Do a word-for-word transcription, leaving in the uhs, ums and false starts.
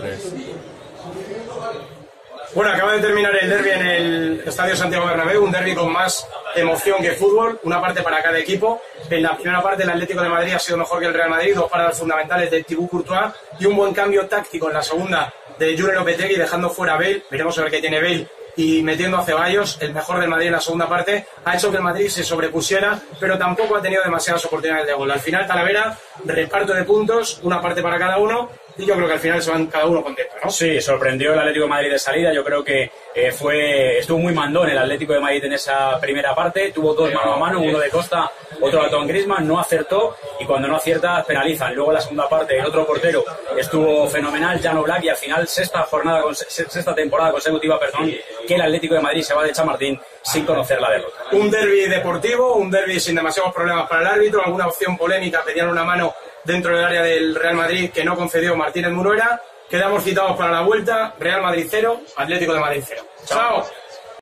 Tres. Bueno, acaba de terminar el derbi en el Estadio Santiago Bernabéu, un derbi con más emoción que fútbol, una parte para cada equipo. En la primera parte el Atlético de Madrid ha sido mejor que el Real Madrid, dos paradas fundamentales de Thibaut Courtois y un buen cambio táctico en la segunda de Julen Lopetegui, dejando fuera a Bale, veremos a ver qué tiene Bale, y metiendo a Ceballos, el mejor del Madrid en la segunda parte, ha hecho que el Madrid se sobrepusiera, pero tampoco ha tenido demasiadas oportunidades de gol. Al final, Talavera, reparto de puntos, una parte para cada uno, y yo creo que al final se van cada uno contento, ¿no? Sí, sorprendió el Atlético de Madrid de salida, yo creo que eh, fue estuvo muy mandón el Atlético de Madrid en esa primera parte, tuvo dos mano a mano, uno de Costa, otro de Griezmann, no acertó, y cuando no acierta penalizan. Luego en la segunda parte el otro portero estuvo fenomenal, Jan Oblak, y al final sexta jornada, sexta temporada consecutiva, perdón, que el Atlético de Madrid se va de Chamartín sin conocer la derrota. Un derbi deportivo, un derbi sin demasiados problemas para el árbitro, alguna opción polémica, pedían una mano dentro del área del Real Madrid que no concedió Martín Munuera. Quedamos citados para la vuelta. Real Madrid cero, Atlético de Madrid cero. Chao.